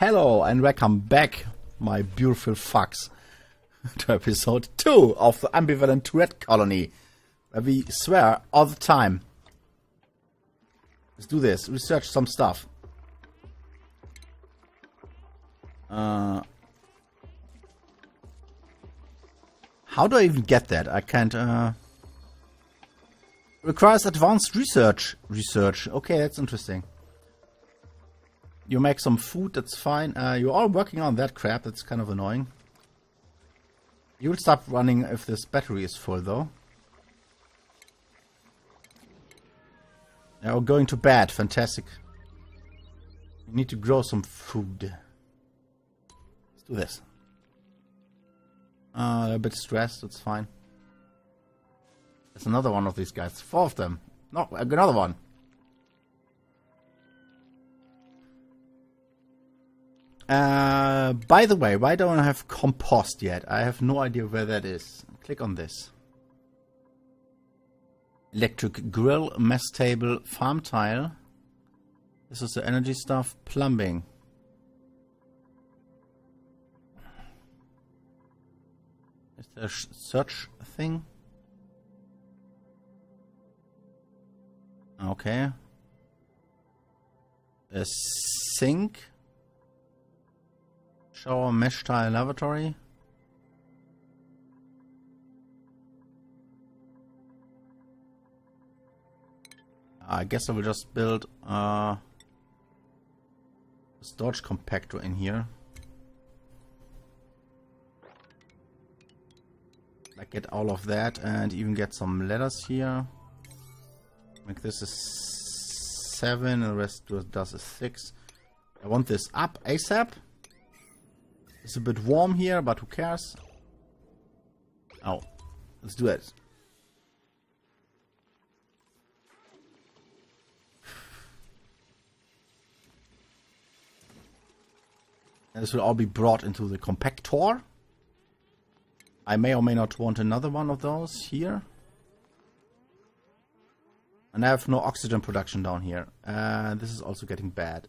Hello and welcome back, my beautiful fucks, to episode 2 of the Ambivalent Tourette Colony, where we swear all the time. Let's do this, research some stuff. How do I even get that? I can't, requires advanced research. Okay, that's interesting. You make some food, that's fine. You're all working on that crap, that's kind of annoying. You'll stop running if this battery is full, though. Now going to bed, fantastic. You need to grow some food. Let's do this. A bit stressed, that's fine. There's another one of these guys, 4 of them. No, another one. By the way, why don't I have compost yet? I have no idea where that is. Click on this. Electric grill, mess table, farm tile. This is the energy stuff, plumbing. Is there a search thing? Okay. A sink. Shower, mesh tile, lavatory. I guess I will just build a storage compactor in here. Like get all of that and even get some letters here. Make this a 7 and the rest does a 6. I want this up ASAP. It's a bit warm here, but who cares? Oh, let's do it. And this will all be brought into the compactor. I may or may not want another one of those here. And I have no oxygen production down here. This is also getting bad.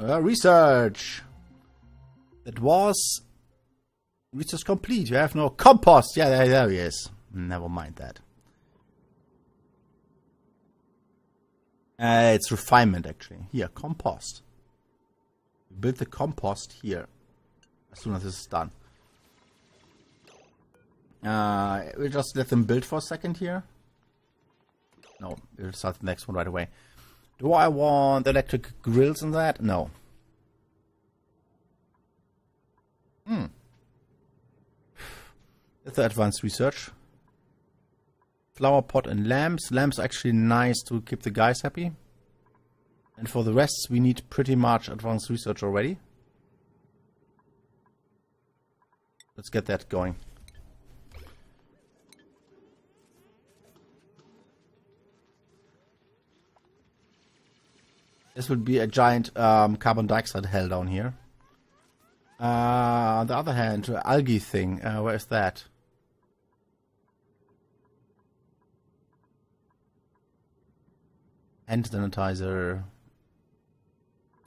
Research! That was research complete. You have no compost. Yeah, there he is. Never mind that. It's refinement actually. Here, compost. Build the compost here as soon as this is done. We'll just let them build for a second here. No, we'll start the next one right away. Do I want electric grills and that? No. Hmm. That's the advanced research. Flower pot and lamps. Lamps are actually nice to keep the guys happy. And for the rest, we need pretty much advanced research already. Let's get that going. This would be a giant carbon dioxide hell down here. On the other hand, algae thing. Where is that? Hand sanitizer.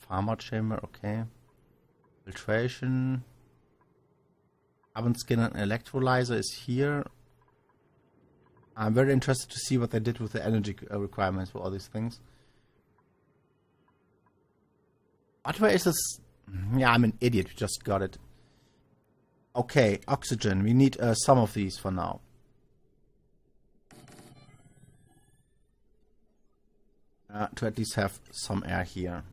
Farmer chamber, okay. Filtration. Carbon skin and electrolyzer is here. I'm very interested to see what they did with the energy requirements for all these things. But where is this? Yeah, I'm an idiot. We just got it. Okay, oxygen. We need some of these for now. To at least have some air here.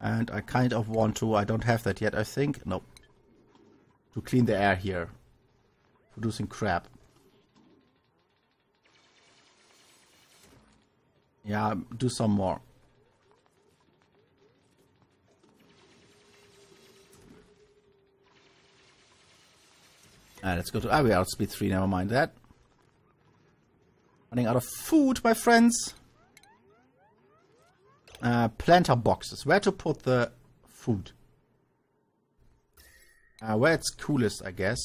And I kind of want to. I don't have that yet, I think. Nope. To clean the air here, producing crap. Yeah, do some more. Let's go to. Ah, we are at speed 3. Never mind that. Running out of food, my friends. Planter boxes. Where to put the food? Where it's coolest, I guess.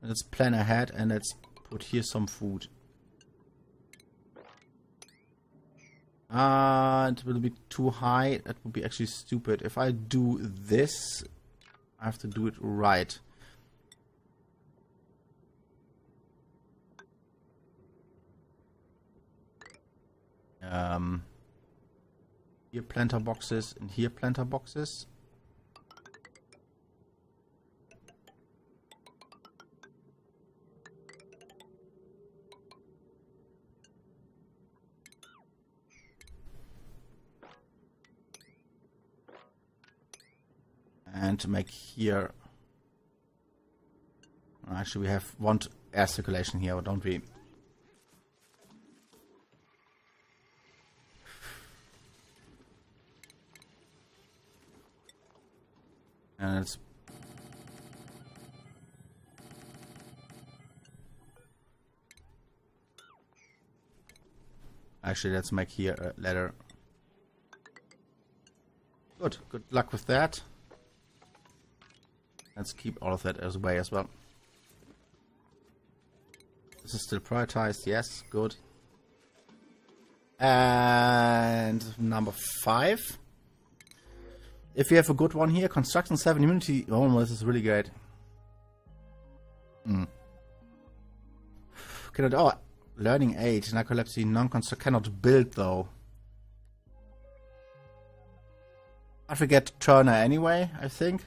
Let's plan ahead and let's put here some food. It will be too high. That would be actually stupid. If I do this, I have to do it right. Here planter boxes and here planter boxes. And to make here, actually we have one air circulation here, don't we? And it's actually, let's make here a ladder. Good luck with that. Let's keep all of that away as well. This is still prioritized, yes, good. And number 5. If you have a good one here, construction 7 immunity. Oh, this is really great. Cannot, oh, learning 8, narcolepsy, non-construct, cannot build though. I forget Turner anyway, I think.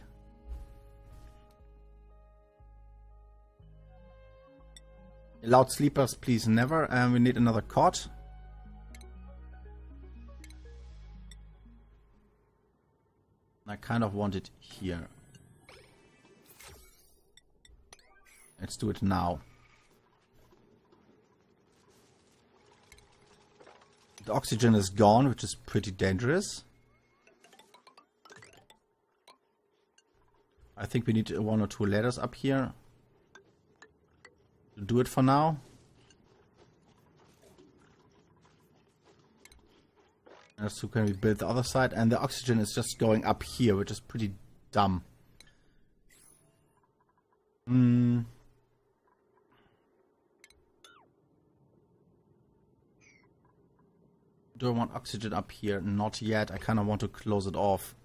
Loud sleepers, please never. And we need another cot. I kind of want it here. Let's do it now. The oxygen is gone, which is pretty dangerous. I think we need 1 or 2 ladders up here. Do it for now. And so can we build the other side, and the oxygen is just going up here, which is pretty dumb. Do I want oxygen up here? Not yet. I kind of want to close it off.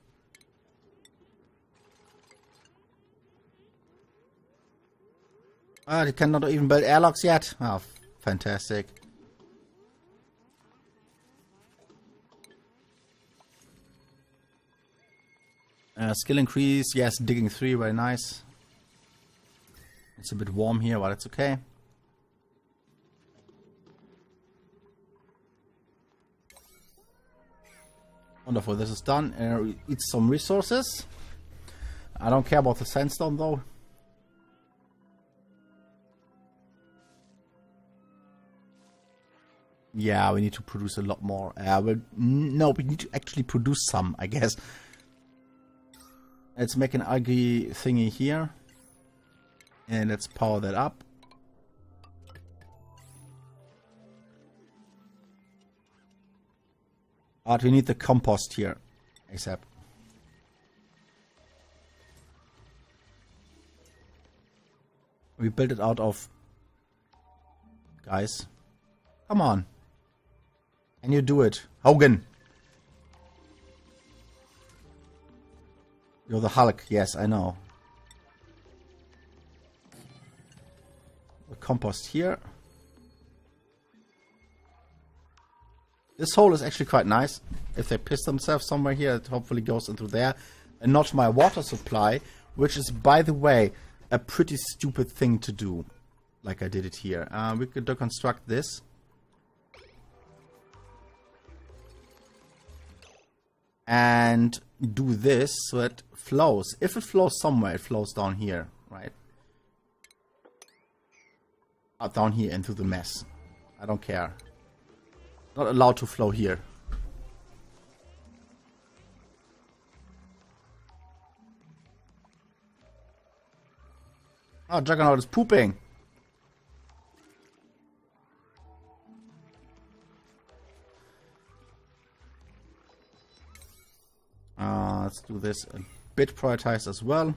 They cannot even build airlocks yet. Oh, fantastic. Skill increase. Yes, digging 3. Very nice. It's a bit warm here, but it's okay. Wonderful. This is done. It's some resources. I don't care about the sandstone though. Yeah, we need to produce a lot more. No, we need to actually produce some, I guess. Let's make an algae thingy here. And let's power that up. But we need the compost here. ASAP. We built it out of... Guys. Come on. And you do it. Hogan. You're the Hulk. Yes, I know. The compost here. This hole is actually quite nice. If they piss themselves somewhere here, it hopefully goes into there. And not my water supply, which is, by the way, a pretty stupid thing to do. Like I did it here. We could deconstruct this. And do this so it flows. If it flows somewhere, it flows down here, right? Up down here into the mess. I don't care. Not allowed to flow here. Oh, Juggernaut is pooping. Let's do this bit prioritized as well.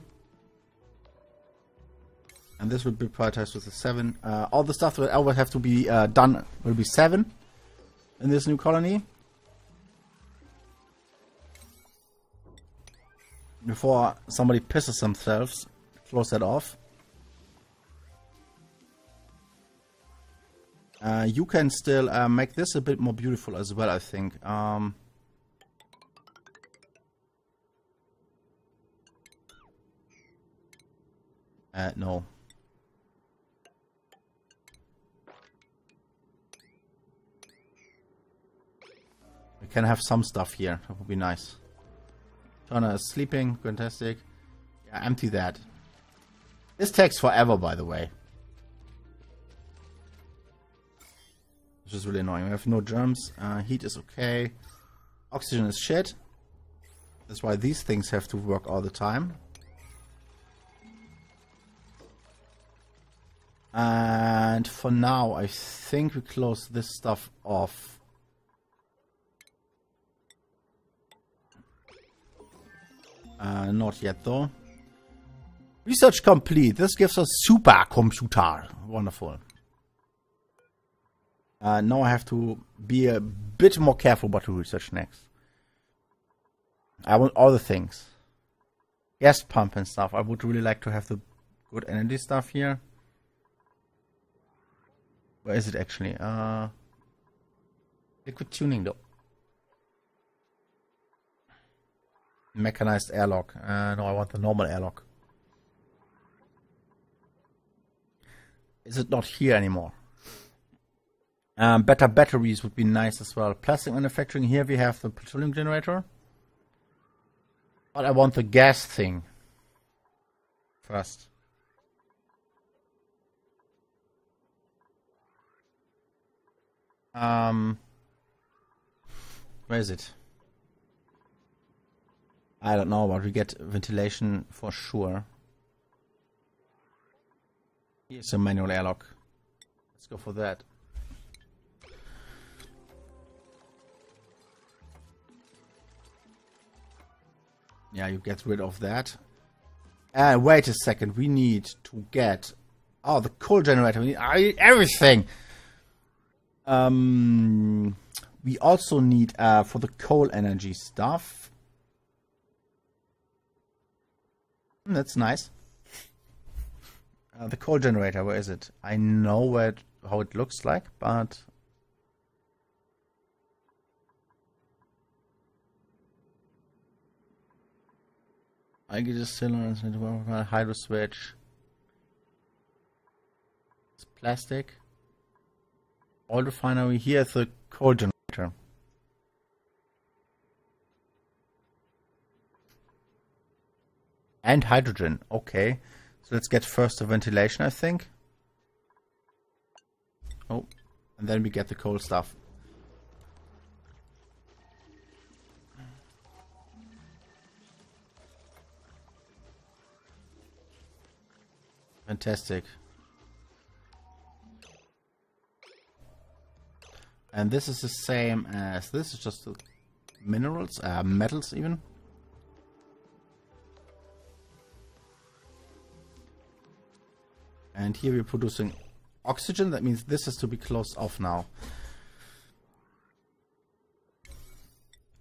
And this will be prioritized with a 7. All the stuff that will have to be done will be 7 in this new colony. Before somebody pisses themselves, close that off. You can still make this a bit more beautiful as well, I think. No. We can have some stuff here. That would be nice. Turner is sleeping. Fantastic. Yeah, empty that. This takes forever, by the way. Which is really annoying. We have no germs. Heat is okay. Oxygen is shit. That's why these things have to work all the time. And for now, I think we close this stuff off. Not yet, though. Research complete. This gives us supercomputer. Wonderful. Now I have to be a bit more careful what to research next. I want all the things. Gas pump and stuff. I would really like to have the good energy stuff here. Where is it actually? Liquid tuning, though. Mechanized airlock. No, I want the normal airlock. Is it not here anymore? Better batteries would be nice as well. Plastic manufacturing. Here we have the petroleum generator. But I want the gas thing first. Where is it? I don't know, but we get ventilation for sure. Here's a manual airlock. Let's go for that. Yeah, you get rid of that. Wait a second. We need to get... Oh, the coal generator. We need everything. We also need, for the coal energy stuff... That's nice. The coal generator, where is it? I know where how it looks like, but... I get a cylinder and hydro switch. It's plastic. Oil refinery, here's the coal generator. And hydrogen. Okay. So let's get first the ventilation, I think. Oh. And then we get the coal stuff. Fantastic. And this is the same as this. It's just the minerals, metals even. And here we're producing oxygen. That means this is to be closed off now.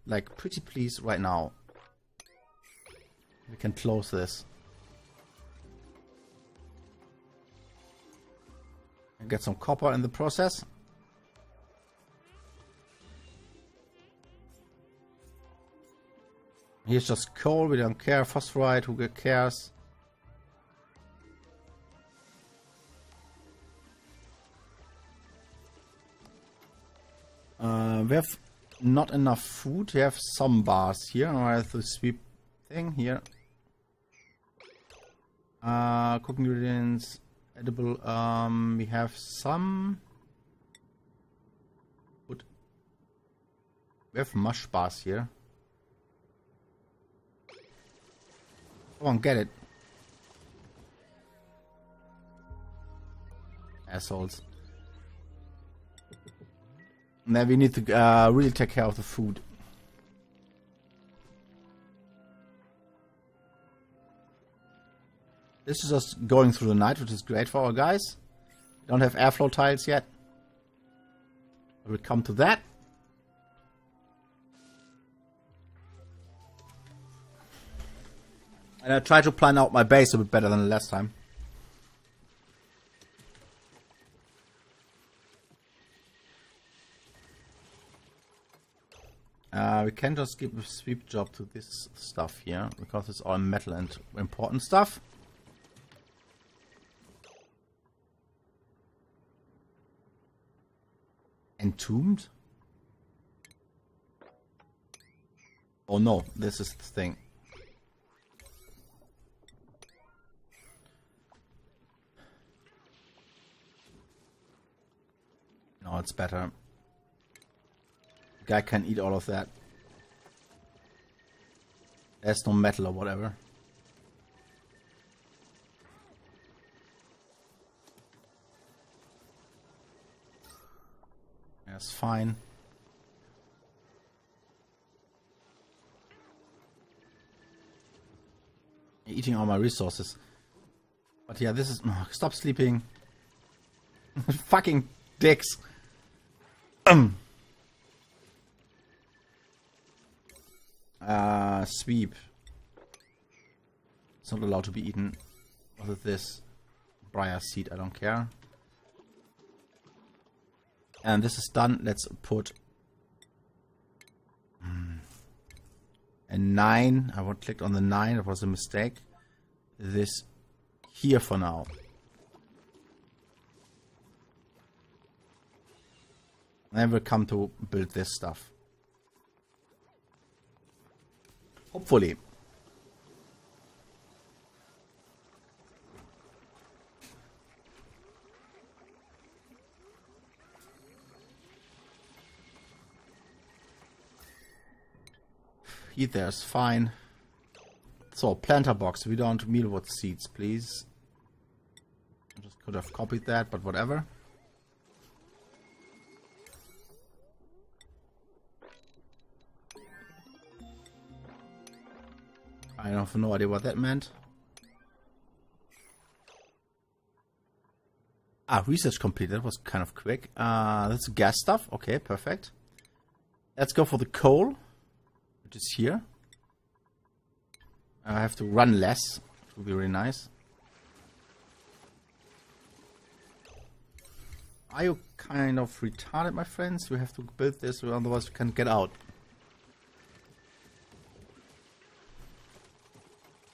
Like, pretty please, right now. We can close this. And get some copper in the process. Here's just coal. We don't care. Phosphorite, who cares? We have not enough food. We have some bars here. I have the sweep thing here. Cooking ingredients, edible. We have some wood. We have mush bars here. Come on, get it. Assholes. Now we need to really take care of the food. This is us going through the night, which is great for our guys. We don't have airflow tiles yet. We'll come to that. And I try to plan out my base a bit better than the last time. We can just give a sweep job to this stuff here, because it's all metal and important stuff. Entombed? Oh no, this is the thing. No, it's better. Guy can eat all of that. There's no metal or whatever. That's fine. You're eating all my resources. But yeah, this is... Oh, stop sleeping. Fucking dicks. Sweep. It's not allowed to be eaten. What is this? Briar seed, I don't care. And this is done. Let's put a 9. I clicked on the 9. It was a mistake. This here for now. Then we'll come to build this stuff. Hopefully. Eat there is fine. So, planter box. We don't mealwood seeds, please. I just could have copied that, but whatever. I have no idea what that meant. Ah, research complete. That was kind of quick. That's gas stuff. Okay, perfect. Let's go for the coal, which is here. I have to run less. It would be really nice. Are you kind of retarded, my friends? We have to build this, otherwise we can't get out.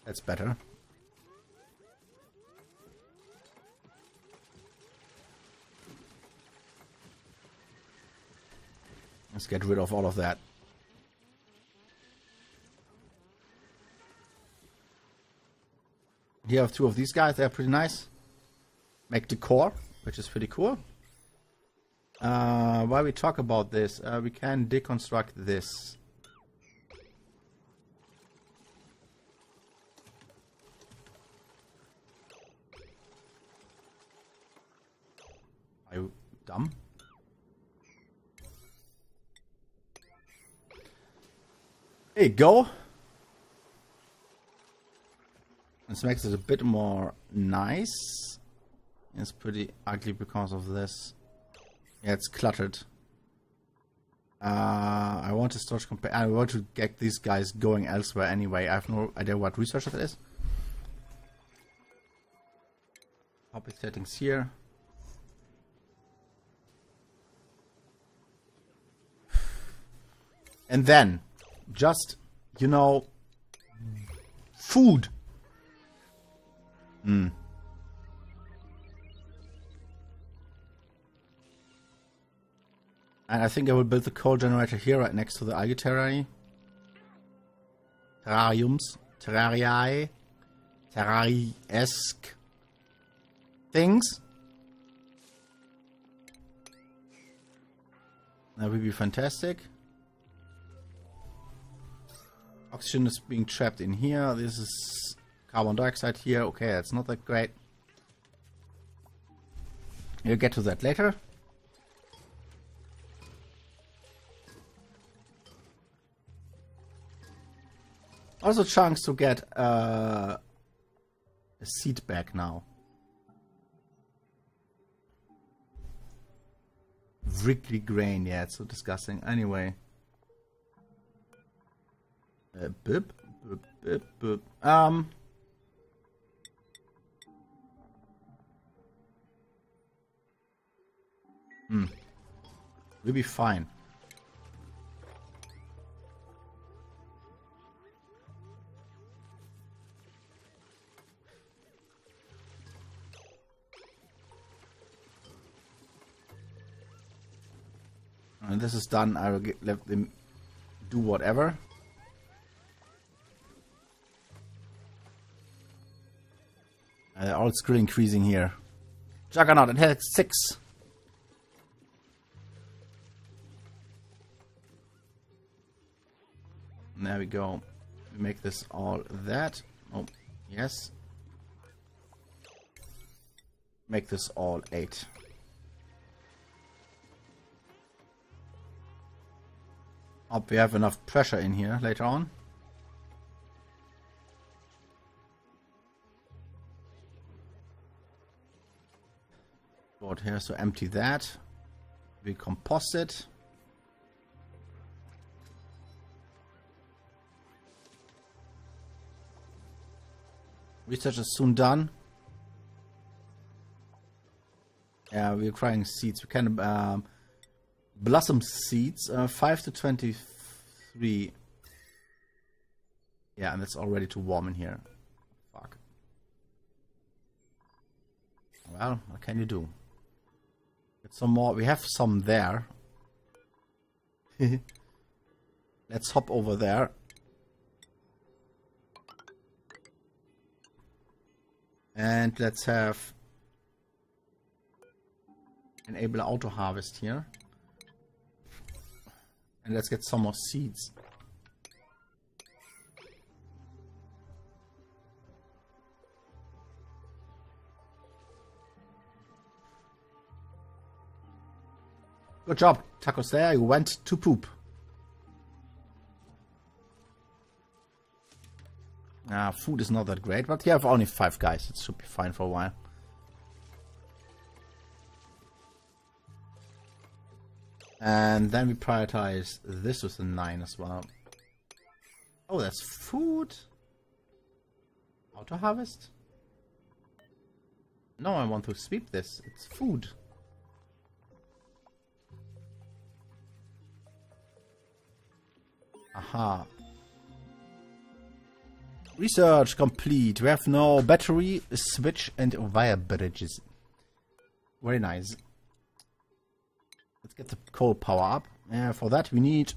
That's better. Let's get rid of all of that. Here I have 2 of these guys. They're pretty nice. Make the core, which is pretty cool. While we talk about this, we can deconstruct this. Dumb. There you go. This makes it a bit more nice. It's pretty ugly because of this. Yeah, it's cluttered. I want to storage compare. I want to get these guys going elsewhere anyway. I have no idea what research that is. Copy settings here. And then, just, you know, food. And I think I will build the coal generator here, right next to the algae terrarii. Terrariums. Terrariae. Terrari-esque things. That would be fantastic. Oxygen is being trapped in here. This is carbon dioxide here. Okay, that's not that great. We'll get to that later. Also, chance to get a seat back now. Wrigley grain, yeah, it's so disgusting. Anyway. Boop, boop, boop, boop. We'll be fine. When this is done, I will let them do whatever. All skill increasing here. Juggernaut, it has 6. And there we go. We make this all that. Oh, yes. Make this all 8. Hope we have enough pressure in here later on. Board here, so empty that. We compost it. Research is soon done. Yeah, we're growing seeds. We can blossom seeds, 5 to 23. Yeah, and that's already too warm in here. Fuck. Well, what can you do? Get some more. We have some there. Let's hop over there. And let's have enable auto harvest here. And let's get some more seeds. Good job, Tacos there. You went to poop. Food is not that great, but you have only 5 guys. It should be fine for a while. And then we prioritize this with a 9 as well. Oh, that's food. Auto harvest? No, I want to sweep this. It's food. Aha. Research complete. We have now battery, switch, and wire bridges. Very nice. Let's get the coal power up. For that, we need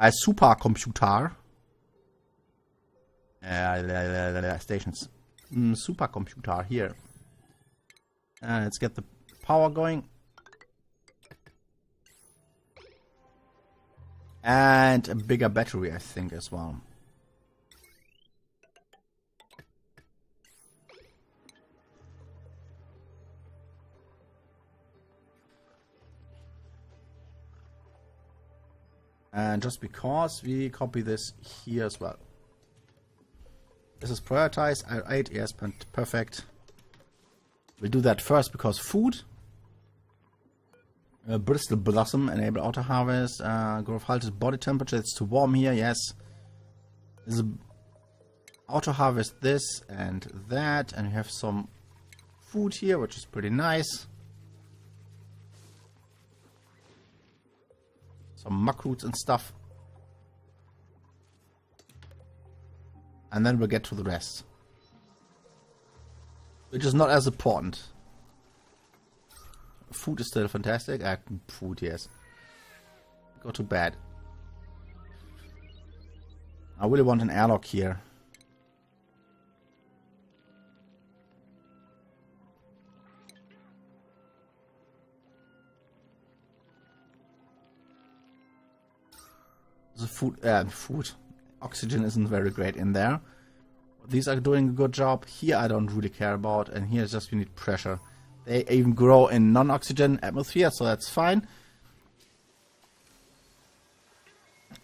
a supercomputer. Stations. Supercomputer here. Let's get the power going. And a bigger battery, I think, as well. And just because we copy this here as well. This is prioritized. R8, yes, perfect. We'll do that first because food. Bristle Blossom, enable auto harvest. Growth halted body temperature. It's too warm here, yes. This is auto harvest this and that. And we have some food here, which is pretty nice. Some muck roots and stuff. And then we'll get to the rest. Which is not as important. Food is still fantastic. Food, yes. Go to bed. I really want an airlock here. The food oxygen isn't very great in there. These are doing a good job. Here I don't really care about, and here just we need pressure. They even grow in non-oxygen atmosphere, so that's fine.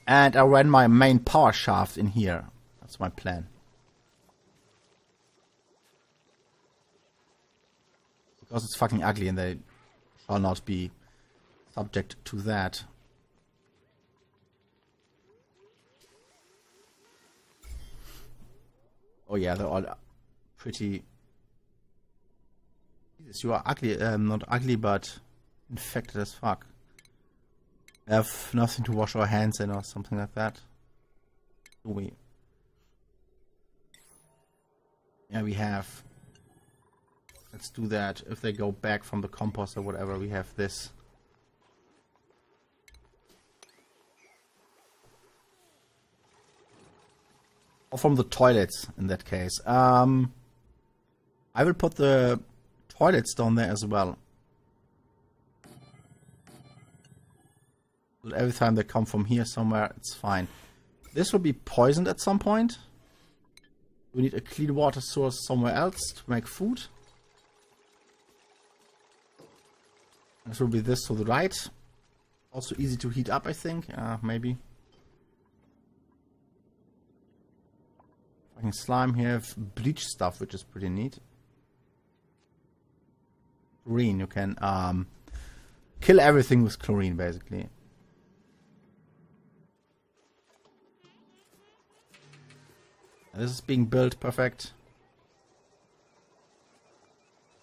And I ran my main power shaft in here. That's my plan. Because it's fucking ugly and they shall not be subject to that. Oh yeah, they're all pretty... Jesus, you are ugly, not ugly, but infected as fuck. I have nothing to wash our hands in or something like that. Do we? Yeah, we have. Let's do that. If they go back from the compost or whatever, we have this. Or from the toilets, in that case. I will put the toilets down there as well. But every time they come from here somewhere, it's fine. This will be poisoned at some point. We need a clean water source somewhere else to make food. This will be this to the right. Also easy to heat up, I think. Maybe. Fucking slime here. Bleach stuff, which is pretty neat. Chlorine. You can kill everything with chlorine, basically. This is being built. Perfect.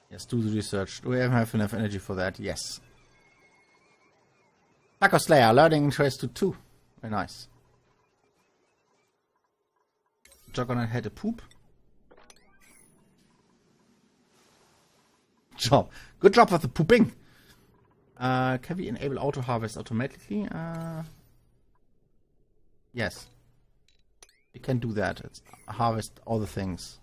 Yes, do the research. Do we have enough energy for that? Yes. Taco Slayer, learning trace to 2. Very nice. Juggernaut had a poop. Job. Good job with the pooping. Can we enable auto harvest automatically? Yes. You can do that. It's harvest all the things.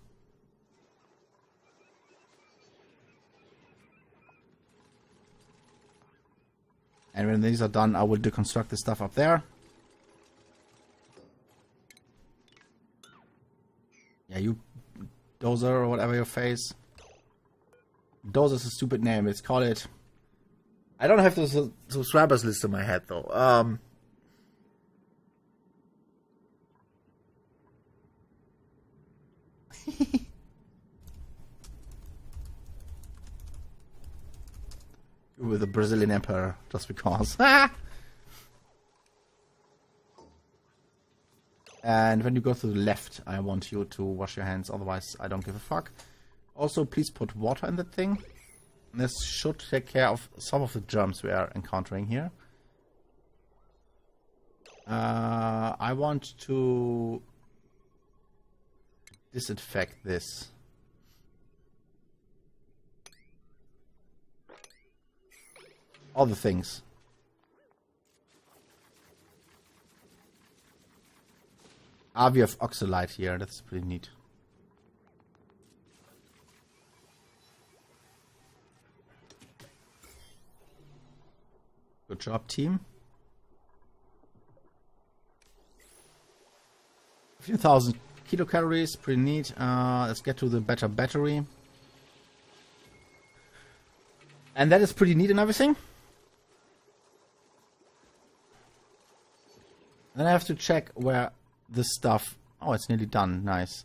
And when these are done, I will deconstruct the stuff up there. Yeah, you dozer or whatever your face. Dozer's a stupid name. Let's call it. I don't have the subscribers list in my head though. With the Brazilian emperor, just because. And when you go to the left, I want you to wash your hands, otherwise I don't give a fuck. Also, please put water in that thing. This should take care of some of the germs we are encountering here. I want to disinfect this. All the things. We have oxalite here. That's pretty neat. Good job, team. 15,000 kilocalories. Pretty neat. Let's get to the better battery. And that is pretty neat and everything. Then I have to check where this stuff... Oh, it's nearly done. Nice.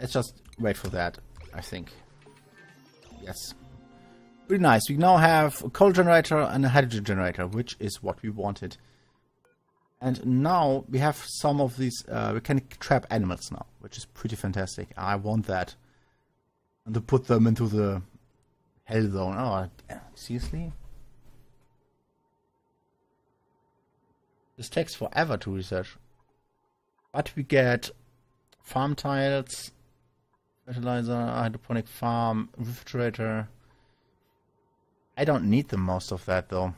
Let's just wait for that, I think. Yes. Pretty nice. We now have a coal generator and a hydrogen generator, which is what we wanted. And now we have some of these... we can trap animals now, which is pretty fantastic. I want that. And to put them into the hell zone. Oh, seriously? This takes forever to research. But we get farm tiles, fertilizer, hydroponic farm, refrigerator. I don't need the most of that though.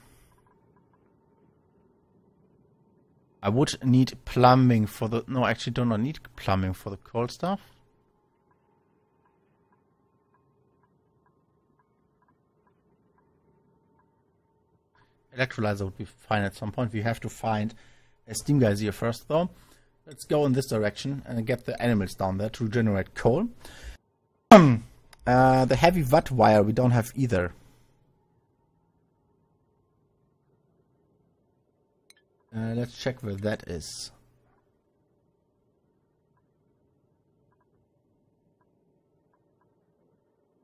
I would need plumbing for the... No, I actually do not need plumbing for the coal stuff. Electrolyzer would be fine at some point. We have to find a steam geyser first, though. Let's go in this direction and get the animals down there to generate coal. The heavy watt wire we don't have either. Let's check where that is.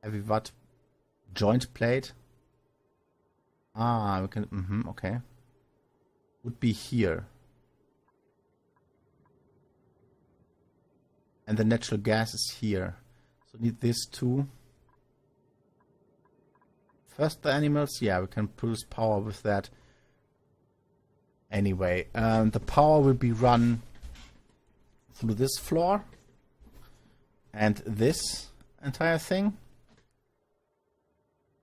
Heavy watt joint plate. Ah, we can... Mm-hmm, okay. Would be here. And the natural gas is here. So need this too. First the animals. Yeah, we can produce power with that. Anyway, the power will be run through this floor and this entire thing.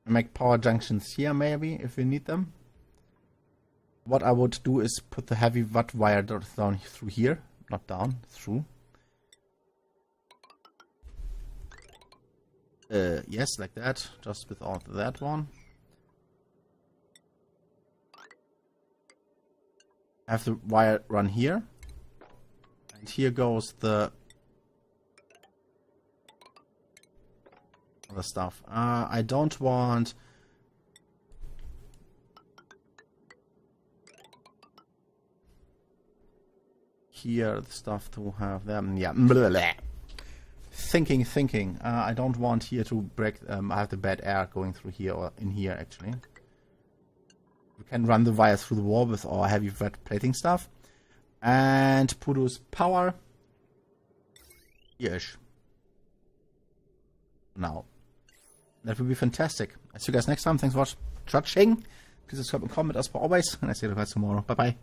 Make power junctions here maybe if we need them. What I would do is put the heavy watt wire down through here, not down, through. Yes, like that, just without that one. Have the wire run here. And here goes the other stuff. I don't want... here the stuff to have them. Yeah, thinking. I don't want here to break. I have the bad air going through here or in here actually. We can run the wire through the wall with our heavy red plating stuff and produce power. Yes. Now that would be fantastic. I'll see you guys next time. Thanks for watching. Please subscribe and comment as per always, and I see you guys tomorrow. Bye bye.